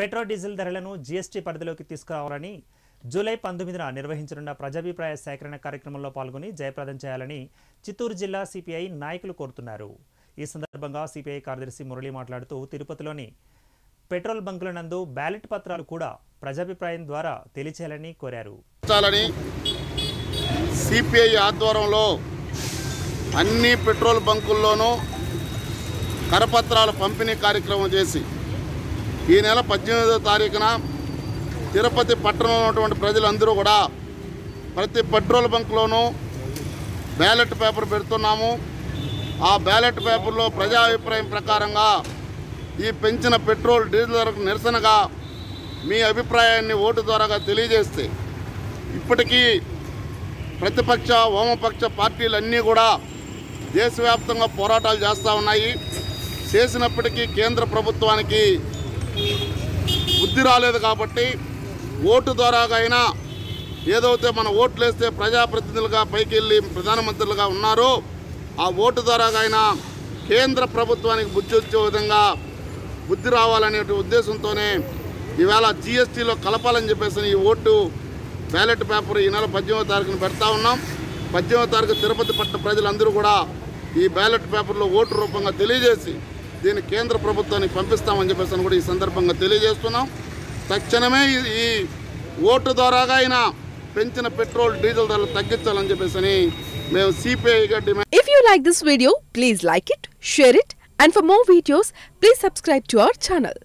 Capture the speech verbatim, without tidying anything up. Petro diesel ధరలను GST పరిధిలోకి తీసుకురావాలని జూలై పంతొమ్మిదిన నిర్వహించనున్న ప్రజాభిప్రాయ సేకరణ కార్యక్రమంలో పాల్గొని జయప్రదం చేయాలని చిత్తూరు జిల్లా సిపిఐ నాయకులు కోరుతున్నారు। ఈ సందర్భంగా సిపిఐ కార్యదర్శి మురళి మాట్లాడుతూ తిరుపతిలోని పెట్రోల్ బంకులనందు బ్యాలెట్ పత్రాలు కూడా ప్రజాభిప్రాయం ద్వారా తెలియచేయాలని కోరారు। సిపిఐ ఆధ్వర్యంలో అన్ని పెట్రోల్ బంకుల్లోనూ కరపత్రాల పంపిణీ కార్యక్రమం చేసి ఈ నెల పద్దెనిమిదవ తారీఖున తిరుపతి పట్టణంలో ఉన్నటువంటి ప్రజలందరూ కూడా ప్రతి పెట్రోల్ బంక్లోనూ బ్యాలెట్ పేపర్ పెడుతున్నాము। ఆ బ్యాలెట్ పేపర్లో ప్రజా అభిప్రాయం ప్రకారంగా ఈ పెంచిన పెట్రోల్ డీజిల్ ధరకు నిరసనగా మీ అభిప్రాయాన్ని ఓటు ద్వారా తెలియజేస్తే ఇప్పటికీ ప్రతిపక్ష వామపక్ష పార్టీలన్నీ కూడా దేశవ్యాప్తంగా పోరాటాలు చేస్తూ ఉన్నాయి। చేసినప్పటికీ కేంద్ర ప్రభుత్వానికి బుద్ధి రాలేదు కాబట్టి ఓటు ద్వారాగైనా ఏదైతే మన ఓట్లు వేస్తే ప్రజాప్రతినిధులుగా పైకి వెళ్ళి ప్రధానమంత్రులుగా ఉన్నారో ఆ ఓటు ద్వారాగైనా కేంద్ర ప్రభుత్వానికి బుద్ధి వచ్చే విధంగా బుద్ధి రావాలనే ఉద్దేశంతోనే ఈవేళ జీఎస్టీలో కలపాలని చెప్పేసి ఈ ఓటు బ్యాలెట్ పేపర్ ఈ నెల పద్దెనిమిదవ తారీఖున పెడతా ఉన్నాం। పద్దెనిమిదవ తారీఖు తిరుపతి పట్టణ ప్రజలందరూ కూడా ఈ బ్యాలెట్ పేపర్లో ఓటు రూపంగా తెలియజేసి దీన్ని కేంద్ర ప్రభుత్వానికి పంపిస్తామని చెప్పేసి కూడా ఈ సందర్భంగా తెలియజేస్తున్నాం। తక్షణమే ఈ ఓటు ద్వారాగా ఆయన పెంచిన పెట్రోల్ డీజిల్ ధరలు తగ్గించాలని చెప్పేసి మేము సిపిఐగా demand. If you like this video please like it, share it, and for more videos please subscribe to our channel.